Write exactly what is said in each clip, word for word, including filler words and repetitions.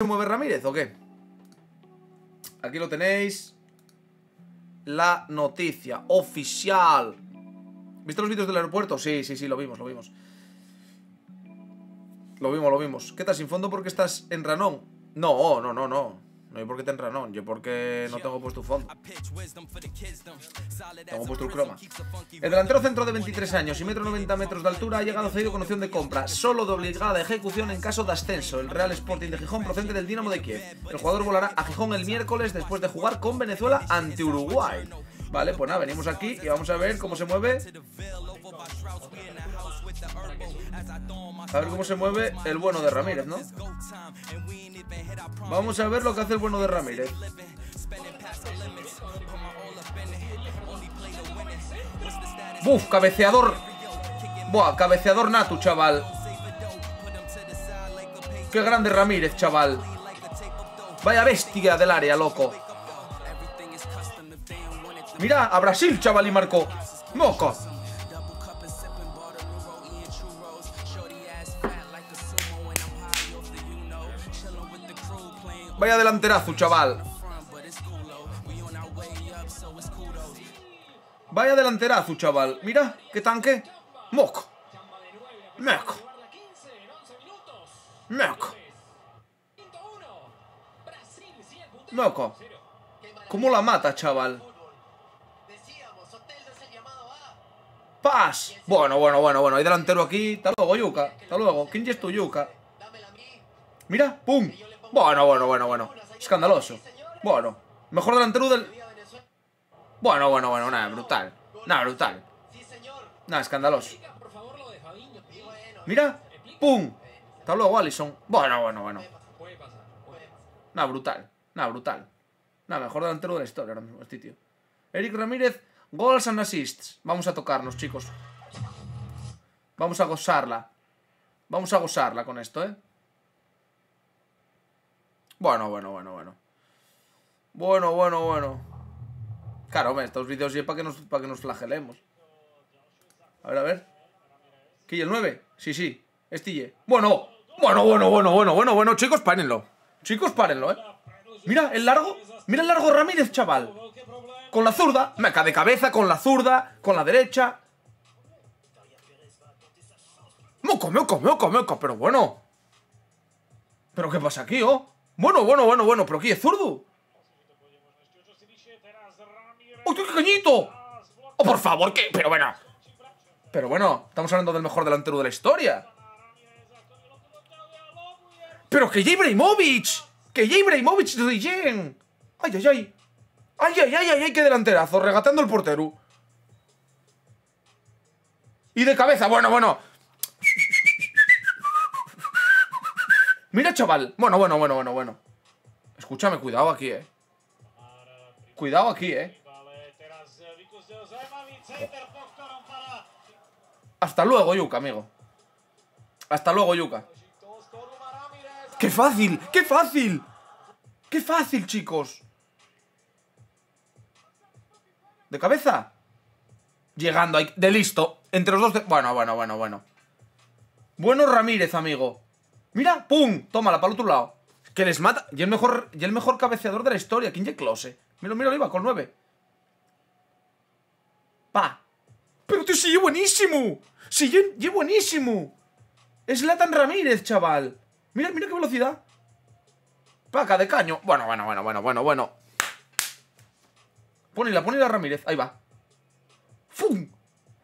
¿Se mueve Ramírez o qué? Aquí lo tenéis. La noticia oficial. ¿Viste los vídeos del aeropuerto? Sí, sí, sí, lo vimos, lo vimos. Lo vimos, lo vimos. ¿Qué estás sin fondo porque estás en ranón? No, no, no, no. No hay por qué te en ranón. Yo porque no tengo puesto fondo. Tengo puesto croma. El delantero centro de veintitrés años y metro noventa metros de altura ha llegado cedido con opción de compra, solo de obligada ejecución en caso de ascenso. El Real Sporting de Gijón procede del Dinamo de Kiev. El jugador volará a Gijón el miércoles después de jugar con Venezuela ante Uruguay. Vale, pues nada, venimos aquí y vamos a ver cómo se mueve. A ver cómo se mueve el bueno de Ramírez, ¿no? Vamos a ver lo que hace el bueno de Ramírez. ¡Buf! Cabeceador. Buah, cabeceador natu, chaval. Qué grande Ramírez, chaval. Vaya bestia del área, loco. Mira, a Brasil, chaval, y marcó. ¡Moco! Vaya delanterazo, chaval. Vaya delanterazo, chaval. Mira, qué tanque. Moco. Moco. Moco. Moco. ¿Cómo la mata, chaval? Paz. Bueno, bueno, bueno, bueno. Hay delantero aquí. Hasta luego, Yuka. Hasta luego. ¿Quién es tu Yuka? Mira, pum. Bueno, bueno, bueno, bueno. Escandaloso. Bueno. Mejor delantero del... Bueno, bueno, bueno. Nada, brutal. Nada, brutal. Nada, escandaloso. Mira. ¡Pum! Hasta luego, Allison. Bueno, bueno, bueno. Nada, brutal. Nada, brutal. Nada, mejor delantero de la historia ahora mismo este tío. Eric Ramírez, goals and assists. Vamos a tocarnos, chicos. Vamos a gozarla. Vamos a gozarla con esto, ¿eh? Bueno, bueno, bueno, bueno. Bueno, bueno, bueno. Claro, hombre, estos vídeos ya para que nos, para que nos flagelemos. A ver, a ver. ¿Qué y el nueve? Sí, sí. Estille. Bueno, bueno, bueno, bueno, bueno, bueno, bueno. Chicos, párenlo. Chicos, párenlo, eh. Mira, el largo. Mira el largo Ramírez, chaval. Con la zurda. Me cae de cabeza, con la zurda, con la derecha. Moco, moco, moco, moco. Pero bueno. ¿Pero qué pasa aquí, oh? Bueno, bueno, bueno, bueno, pero aquí es zurdo. ¡Uy, qué cañito! ¡Oh, por favor, qué! Pero bueno. Pero bueno, estamos hablando del mejor delantero de la historia. ¡Pero que ya Ibrahimović! ¡Que ya Ibrahimović de Gen! ¡Ay, ay, ay! ¡Ay, ay, ay, ay! ¡Qué delanterazo! Regateando el portero. Y de cabeza, bueno, bueno. Mira, chaval. Bueno, bueno, bueno, bueno, bueno. Escúchame, cuidado aquí, eh. Cuidado aquí, eh. Hasta luego, Yuka, amigo. Hasta luego, Yuka. ¡Qué fácil! ¡Qué fácil! ¡Qué fácil, chicos! ¿De cabeza? Llegando ahí. De listo. Entre los dos de... Bueno, bueno, bueno, bueno. Bueno, Ramírez, amigo. Mira, pum, tómala para el otro lado. Que les mata, y el mejor, y el mejor cabeceador de la historia, King Close. Mira, mira, iba con nueve. Pa. Pero tío, sí, buenísimo. Sí, es buenísimo. Es Zlatan Ramírez, chaval. Mira, mira qué velocidad. Paca de caño. Bueno, bueno, bueno, bueno, bueno, bueno. Ponela, ponela Ramírez, ahí va. ¡Fum!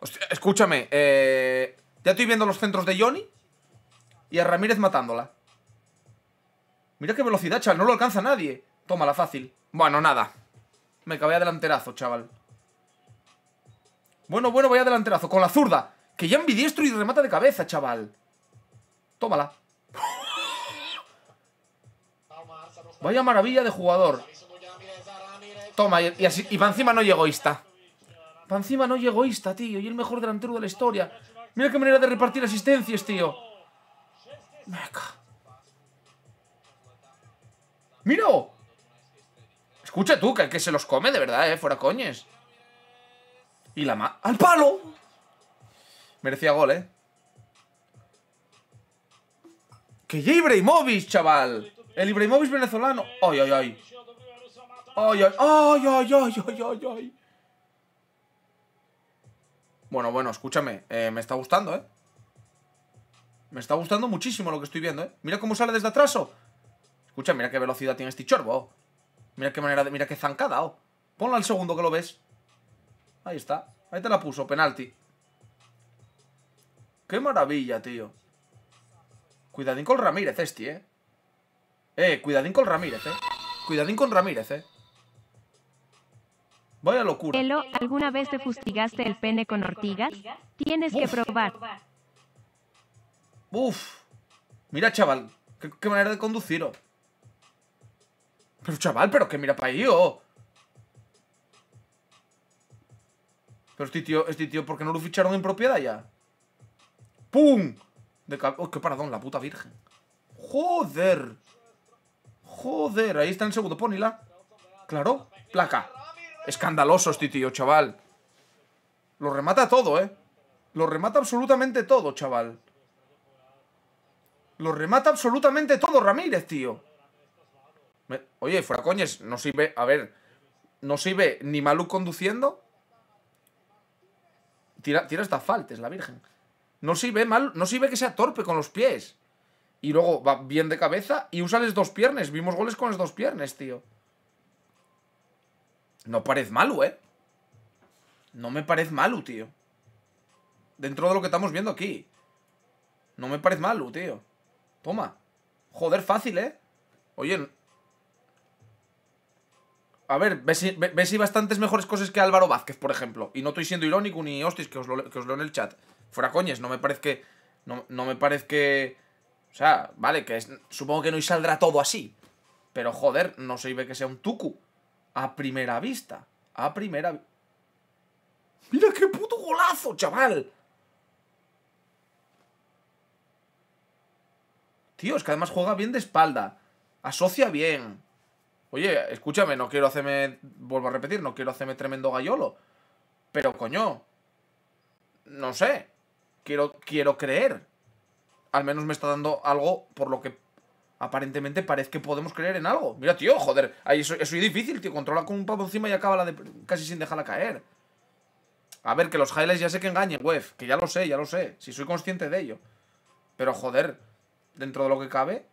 Hostia, escúchame, eh, ya estoy viendo los centros de Jony. Y a Ramírez matándola. Mira qué velocidad, chaval. No lo alcanza nadie. Tómala, fácil. Bueno, nada. Me cabía delanterazo, chaval. Bueno, bueno, vaya delanterazo. Con la zurda. Que ya ambidiestro y remata de cabeza, chaval. Tómala. Vaya maravilla de jugador. Toma, y, así, y para encima no llegó esta. Para encima no llegó esta, tío. Y el mejor delantero de la historia. Mira qué manera de repartir asistencias, tío. ¡Mira! Escucha tú, que, que se los come de verdad, eh. Fuera coñes. Y la ma... ¡Al palo! Merecía gol, eh. ¡Que ya Ibrahimović, chaval! El Ibrahimović venezolano. ¡Ay, ay, ay! ¡Ay, ay, ay, ay, ay, ay, ay, ay! Bueno, bueno, escúchame. Eh, me está gustando, ¿eh? Me está gustando muchísimo lo que estoy viendo, ¿eh? Mira cómo sale desde atrás, ¿o? Escucha, mira qué velocidad tiene este chorbo, ¿o? Mira qué manera de... Mira qué zancada, ¿o? Ponlo al segundo que lo ves. Ahí está. Ahí te la puso, penalti. ¡Qué maravilla, tío! Cuidadín con Ramírez este, ¿eh? Eh, cuidadín con Ramírez, ¿eh? Cuidadín con Ramírez, ¿eh? Vaya locura. Elo, ¿alguna vez te fustigaste el pene con ortigas? Tienes Uf. que probar. Uf. Mira, chaval. Qué, qué manera de conducir, ¿o? Pero, chaval, pero que mira para ahí, ¿o? Pero este tío, este tío, ¿por qué no lo ficharon en propiedad ya? ¡Pum! De cab... ¡Oh, qué paradón, la puta virgen! ¡Joder! ¡Joder! Ahí está en el segundo, ponila. Claro, placa. Escandaloso este tío, chaval. Lo remata todo, ¿eh? Lo remata absolutamente todo, chaval. Lo remata absolutamente todo, Ramírez, tío. Me... Oye, fuera coñes, no sirve... A ver, no sirve ni Malu conduciendo. Tira, tira hasta faltes, la virgen. No sirve mal, no sirve que sea torpe con los pies. Y luego va bien de cabeza y usa las dos piernas. Vimos goles con las dos piernas, tío. No parece malo, ¿eh? No me parece malo, tío. Dentro de lo que estamos viendo aquí. No me parece malo, tío. Toma. Joder, fácil, ¿eh? Oye. A ver, ves si, ves si bastantes mejores cosas que Álvaro Vázquez, por ejemplo. Y no estoy siendo irónico ni hostis, que os lo, que os leo en el chat. Fuera coñes, no me parece que... No, no me parece que... O sea, vale, que es, supongo que no y saldrá todo así. Pero, joder, no se ve que sea un tucu. A primera vista. A primera vista. ¡Mira qué puto golazo, chaval! Tío, es que además juega bien de espalda. Asocia bien. Oye, escúchame, no quiero hacerme... Vuelvo a repetir, no quiero hacerme tremendo gallolo. Pero, coño... No sé. Quiero, quiero creer. Al menos me está dando algo por lo que aparentemente parece que podemos creer en algo. Mira, tío, joder. Ahí eso, eso es difícil, tío. Controla con un pavo encima y acaba la de, casi sin dejarla caer. A ver, que los highlights ya sé que engañen, wef. Que ya lo sé, ya lo sé. Si soy consciente de ello. Pero, joder, dentro de lo que cabe...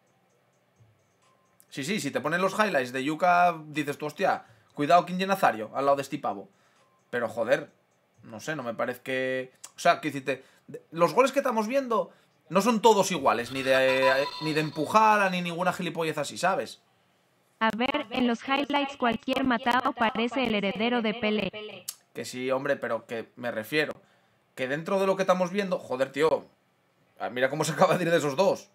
Sí, sí, si te ponen los highlights de Yuka, dices tú, hostia, cuidado Kinji Nazario al lado de este pavo. Pero, joder, no sé, no me parece que... O sea, que hiciste... Los goles que estamos viendo... No son todos iguales, ni de, eh, ni de empujada, ni ninguna gilipollez así, ¿sabes? A ver, en los highlights cualquier matado parece el heredero de Pelé. Que sí, hombre, pero que me refiero. Que dentro de lo que estamos viendo... Joder, tío, mira cómo se acaba de ir de esos dos.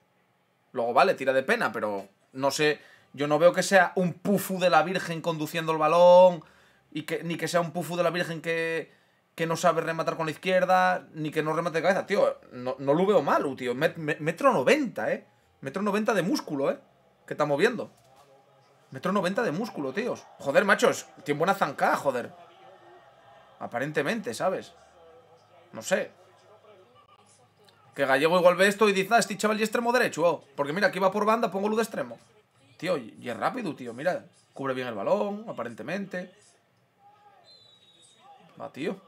Luego, vale, tira de pena, pero no sé... Yo no veo que sea un pufu de la Virgen conduciendo el balón, y que, ni que sea un pufu de la Virgen que... que no sabe rematar con la izquierda, ni que no remate de cabeza, tío. No, no lo veo malo, tío. Met, met, metro noventa, ¿eh? Metro noventa de músculo, ¿eh? Que está moviendo. Metro noventa de músculo, tíos. Joder, machos. Tiene buena zancada, joder. Aparentemente, ¿sabes? No sé. Que Gallego igual ve esto y dice, ah, este chaval y extremo derecho, oh. Porque mira, aquí va por banda, pongo luz de extremo. Tío, y es rápido, tío. Mira, cubre bien el balón, aparentemente. Va, tío.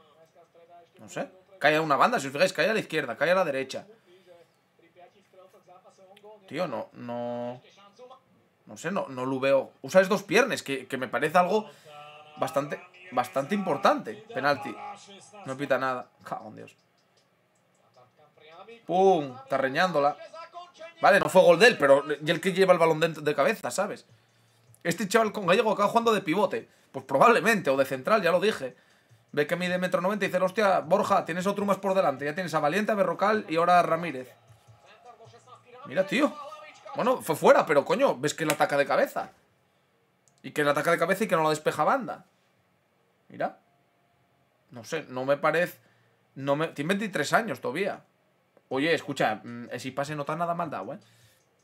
No sé. Cae a una banda, si os fijáis, cae a la izquierda, cae a la derecha. Tío, no, no... No sé, no, no lo veo. Usáis dos piernas, que, que me parece algo bastante bastante importante. Penalti. No pita nada. Cagón, Dios. Pum, está reñándola. Vale, no fue gol de él, pero... Y el que lleva el balón dentro de cabeza, ¿sabes? Este chaval con Gallego acaba jugando de pivote. Pues probablemente, o de central, ya lo dije. Ve que mide metro noventa y dice, hostia, Borja, tienes otro más por delante. Ya tienes a Valiente, a Berrocal y ahora a Ramírez. Mira, tío. Bueno, fue fuera, pero coño, ves que le ataca de cabeza. Y que le ataca de cabeza y que no la despeja banda. Mira. No sé, no me parece... No me... Tiene veintitrés años todavía. Oye, escucha, si pase no está nada mal dado, ¿eh?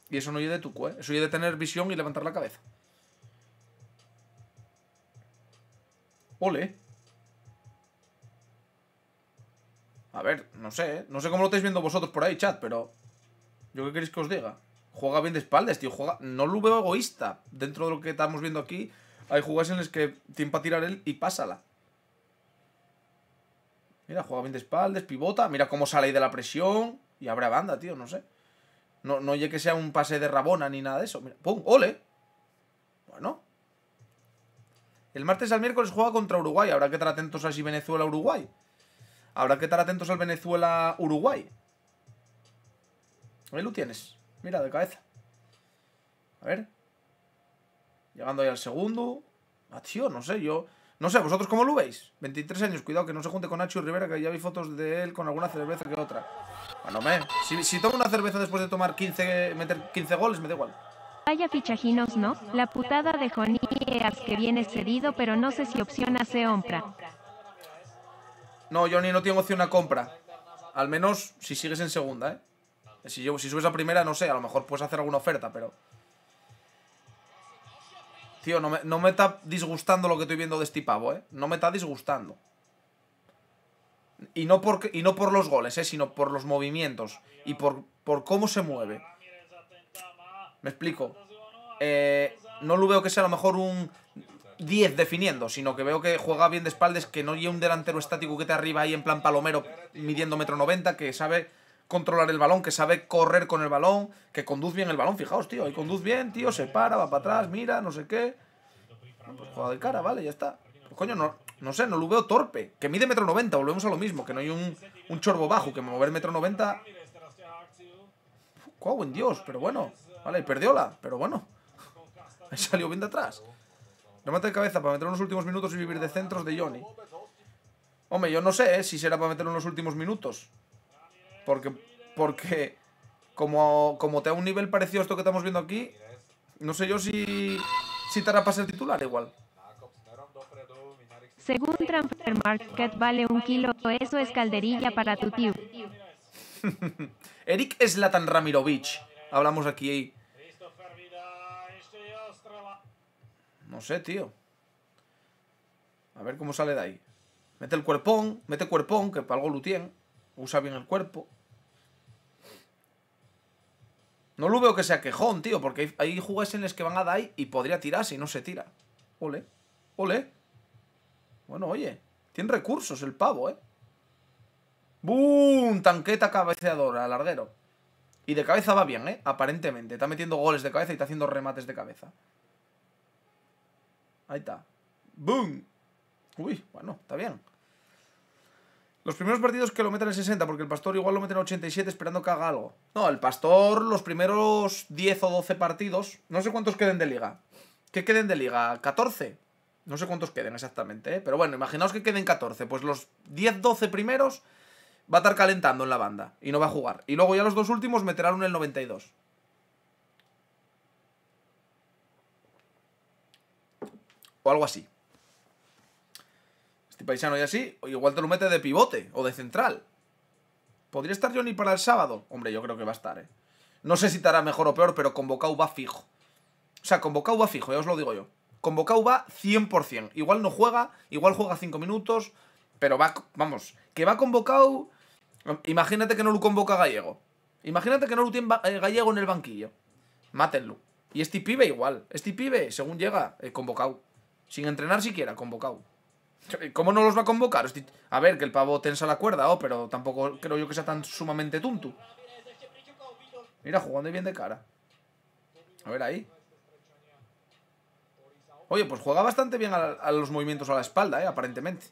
Y eso no oye de tuco, ¿eh? Eso oye de tener visión y levantar la cabeza. Ole. A ver, no sé, ¿eh? No sé cómo lo estáis viendo vosotros por ahí, chat, pero... ¿Yo qué queréis que os diga? juega bien de espaldas, tío. Juega, no lo veo egoísta. Dentro de lo que estamos viendo aquí, hay jugadas en las que tiene para tirar él y pásala. Mira, juega bien de espaldas, pivota. Mira cómo sale ahí de la presión. Y abre a banda, tío, no sé. No, no llegue que sea un pase de Rabona ni nada de eso. Mira, ¡pum! ¡Ole! Bueno. El martes al miércoles juega contra Uruguay. Habrá que estar atentos a si Venezuela-Uruguay. Habrá que estar atentos al Venezuela-Uruguay. Ahí lo tienes. Mira, de cabeza. A ver. Llegando ahí al segundo. Ah, tío, no sé, yo... No sé, ¿vosotros cómo lo veis? veintitrés años, cuidado que no se junte con Nacho Rivera, que ya vi fotos de él con alguna cerveza que otra. Bueno, me, si, si tomo una cerveza después de tomar quince, meter quince goles, me da igual. Vaya fichajinos, ¿no? La putada de Jony que viene cedido, pero no sé si opción se compra. No, Jony, no tiene opción a compra. Al menos si sigues en segunda, ¿eh? Si, yo, si subes a primera, no sé, a lo mejor puedes hacer alguna oferta, pero... Tío, no me, no me está disgustando lo que estoy viendo de este pavo, ¿eh? No me está disgustando. Y no por, y no por los goles, ¿eh? Sino por los movimientos. Y por, por cómo se mueve. Me explico. Eh, no lo veo que sea a lo mejor un diez definiendo. Sino que veo que juega bien de espaldas. Que no hay un delantero estático que esté arriba ahí en plan palomero. Midiendo metro noventa. Que sabe controlar el balón. Que sabe correr con el balón. Que conduce bien el balón. Fijaos, tío. Ahí conduce bien, tío. Se para, va para atrás. Mira, no sé qué. Pues juega de cara, vale, ya está. Pues coño, no... No sé, no lo veo torpe. Que mide metro noventa, volvemos a lo mismo. Que no hay un, un chorbo bajo. Que mover metro noventa... ¡Cuau, en Dios! Pero bueno. Vale, perdióla. Pero bueno. Ahí salió bien de atrás. Remate de cabeza para meter unos últimos minutos y vivir de centros de Jony. Hombre, yo no sé, ¿eh? Si será para meter unos últimos minutos. Porque... Porque... Como, como te da un nivel parecido a esto que estamos viendo aquí... No sé yo si... Si te hará pase el titular igual. Según Transfer Market, vale un kilo. Eso es calderilla para tu tío. Eric Zlatan Ramírez. Hablamos aquí. No sé, tío. A ver cómo sale de ahí. Mete el cuerpón. Mete cuerpón, que para algo lo tiene. Usa bien el cuerpo. No lo veo que sea quejón, tío. Porque hay jugadores en los que van a dar ahí y podría tirarse y no se tira. Ole. Ole. Bueno, oye, tiene recursos el pavo, ¿eh? ¡Bum! Tanqueta cabeceadora, larguero. Y de cabeza va bien, ¿eh? Aparentemente. Está metiendo goles de cabeza y está haciendo remates de cabeza. Ahí está. ¡Bum! Uy, bueno, está bien. Los primeros partidos que lo meten en sesenta, porque el Pastor igual lo meten en ochenta y siete esperando que haga algo. No, el Pastor los primeros diez o doce partidos, no sé cuántos queden de liga. ¿Qué queden de liga? ¿catorce? No sé cuántos queden exactamente, ¿eh? Pero bueno, imaginaos que queden catorce. Pues los diez doce primeros va a estar calentando en la banda y no va a jugar. Y luego ya los dos últimos meterán uno en el noventa y dos. O algo así. Este paisano y así, igual te lo mete de pivote o de central. ¿Podría estar Jony para el sábado? Hombre, yo creo que va a estar, ¿eh? No sé si estará mejor o peor, pero convocado va fijo. O sea, convocado va fijo, ya os lo digo yo. Convocado va cien por cien. Igual no juega, igual juega cinco minutos, pero va, vamos, que va convocado. Imagínate que no lo convoca Gallego. Imagínate que no lo tiene Gallego en el banquillo. Mátenlo. Y este pibe igual. Este pibe, según llega, eh, convocado. Sin entrenar siquiera, convocado. ¿Cómo no los va a convocar? Este... A ver, que el pavo tensa la cuerda, oh, pero tampoco creo yo que sea tan sumamente tuntu. Mira, jugando bien de cara. A ver ahí. Oye, pues juega bastante bien a, la, a los movimientos a la espalda, ¿eh? Aparentemente.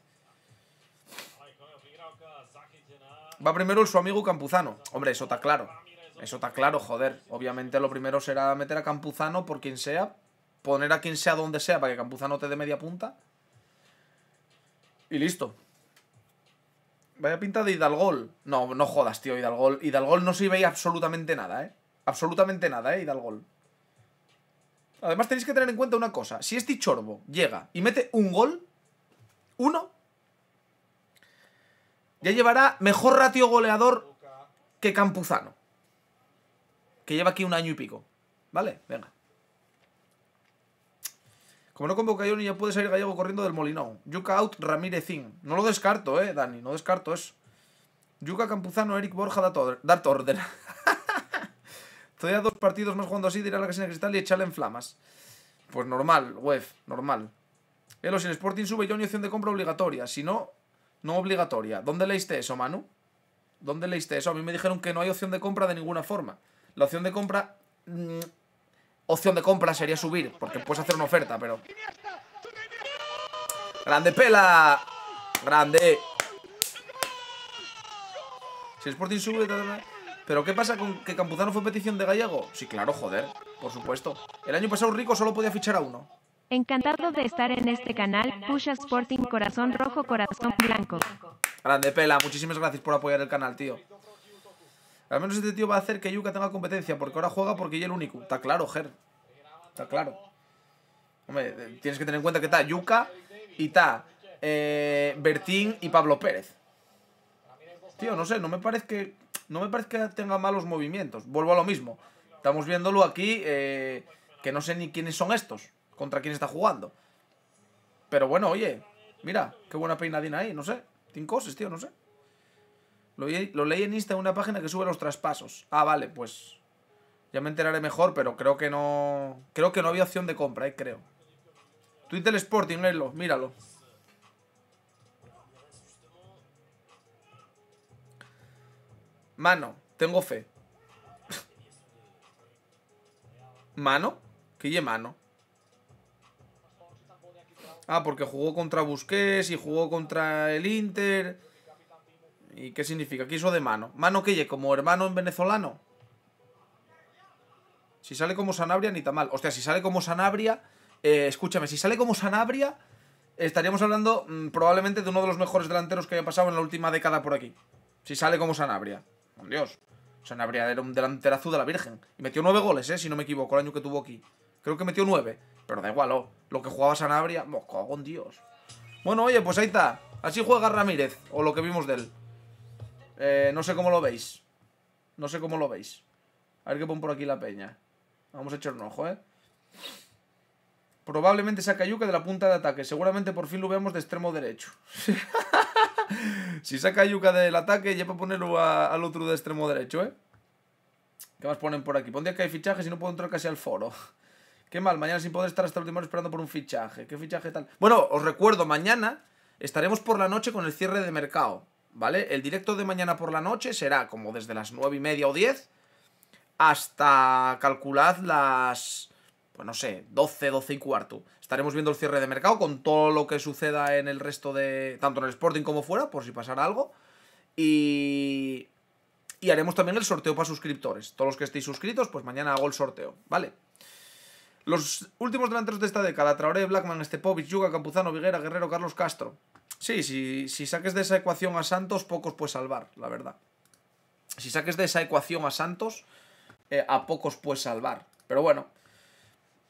Va primero su amigo Campuzano. Hombre, eso está claro. Eso está claro, joder. Obviamente lo primero será meter a Campuzano por quien sea. Poner a quien sea donde sea para que Campuzano te dé media punta. Y listo. Vaya pinta de Hidalgol. No, no jodas, tío, Hidalgol. Hidalgol no sirve absolutamente nada, ¿eh? Absolutamente nada, ¿eh? Hidalgol. Además tenéis que tener en cuenta una cosa. Si este chorbo llega y mete un gol, uno, ya llevará mejor ratio goleador que Campuzano, que lleva aquí un año y pico. ¿Vale? Venga. Como no convoca a Jony, ya puede salir Gallego corriendo del Molinón. Yuka out, Ramírez in. No lo descarto, eh, Dani. No descarto eso. Yuka, Campuzano, Eric, Borja, dar order. Todavía dos partidos más jugando así, dirá la Casina Cristal y echarle en flamas. Pues normal, web, normal. Elo, si el Sporting sube, Jony, opción de compra obligatoria. Si no, no obligatoria. ¿Dónde leíste eso, Manu? ¿Dónde leíste eso? A mí me dijeron que no hay opción de compra de ninguna forma. La opción de compra... Mmm, opción de compra sería subir, porque puedes hacer una oferta, pero... ¡Grande, Pela! ¡Grande! Si el Sporting sube... Ta, ta, ta. ¿Pero qué pasa con que Campuzano fue petición de Gallego? Sí, claro, joder, por supuesto. El año pasado Rico solo podía fichar a uno. Encantado de estar en este canal. Pusha Sporting, corazón rojo, corazón blanco. Grande, Pela, muchísimas gracias por apoyar el canal, tío. Al menos este tío va a hacer que Yuka tenga competencia, porque ahora juega porque ya el único. Está claro, Ger. Está claro. Hombre, tienes que tener en cuenta que está Yuka y está eh, Bertín y Pablo Pérez. Tío, no sé, no me parece que... No me parece que tenga malos movimientos. Vuelvo a lo mismo. Estamos viéndolo aquí, eh, que no sé ni quiénes son estos, contra quién está jugando. Pero bueno, oye, mira, qué buena peinadina ahí, no sé. Cinco cosas, tío, no sé. Lo, lo leí en Insta en una página que sube los traspasos. Ah, vale, pues ya me enteraré mejor, pero creo que no... Creo que no había opción de compra, eh, creo. Twitter del Sporting, léelo, míralo. Mano, tengo fe. ¿Mano? ¿Qué ye mano? Ah, porque jugó contra Busquets y jugó contra el Inter. ¿Y qué significa? ¿Qué hizo de mano? ¿Mano qué ye? ¿Como hermano en venezolano? Si sale como Sanabria, ni tan mal. Hostia, si sale como Sanabria... Eh, escúchame, si sale como Sanabria... Estaríamos hablando mmm, probablemente de uno de los mejores delanteros que haya pasado en la última década por aquí. Si sale como Sanabria. Por Dios, Sanabria era un delanterazo de la Virgen. Y metió nueve goles, eh, si no me equivoco, el año que tuvo aquí. Creo que metió nueve. Pero da igual, oh, lo que jugaba Sanabria... ¡Oh, cago en Dios! Bueno, oye, pues ahí está. Así juega Ramírez, o lo que vimos de él. Eh, no sé cómo lo veis. No sé cómo lo veis. A ver qué pon por aquí la peña. Vamos a echar un ojo, ¿eh? Probablemente saca Yuka de la punta de ataque. Seguramente por fin lo veamos de extremo derecho. Si saca Yuka del ataque, ya para ponerlo a, al otro de extremo derecho, ¿eh? ¿Qué más ponen por aquí? Pondría que hay fichajes y no puedo entrar casi al foro. Qué mal, mañana sin poder estar hasta el último hora esperando por un fichaje. ¿Qué fichaje tal? Bueno, os recuerdo, mañana estaremos por la noche con el cierre de mercado, ¿vale? El directo de mañana por la noche será como desde las nueve y media o diez hasta, calculad, las... pues no sé, doce, doce y cuarto. Estaremos viendo el cierre de mercado con todo lo que suceda en el resto de... tanto en el Sporting como fuera, por si pasara algo. Y... y haremos también el sorteo para suscriptores. Todos los que estéis suscritos, pues mañana hago el sorteo, ¿vale? Los últimos delanteros de esta década: Traoré, Blackman, Estepovic, Yuka, Campuzano, Viguera, Guerrero, Carlos Castro. Sí, si, si saques de esa ecuación a Santos, pocos puedes salvar, la verdad. Si saques de esa ecuación a Santos, eh, a pocos puedes salvar. Pero bueno...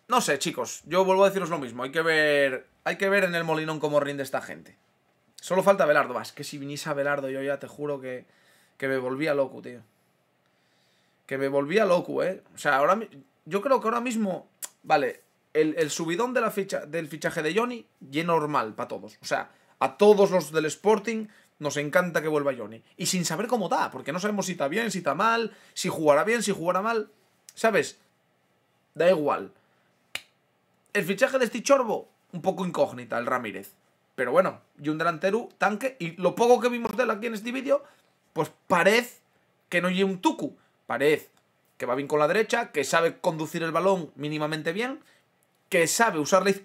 no sé, chicos, yo vuelvo a deciros lo mismo. Hay que ver, hay que ver en el Molinón cómo rinde esta gente. Solo falta Belardo. Es que si viniese a Belardo, yo ya te juro que, que me volvía loco, tío. Que me volvía loco, eh. O sea, ahora yo creo que ahora mismo... Vale, el, el subidón de la ficha, del fichaje de Jony, ya normal para todos. O sea, a todos los del Sporting nos encanta que vuelva Jony. Y sin saber cómo da, porque no sabemos si está bien, si está mal, si jugará bien, si jugará mal. ¿Sabes? Da igual. El fichaje de este chorbo, un poco incógnita, el Ramírez. Pero bueno, y un delantero tanque. Y lo poco que vimos de él aquí en este vídeo, pues parece que no lleva un tucu. Parece que va bien con la derecha, que sabe conducir el balón mínimamente bien, que sabe usar la izquierda.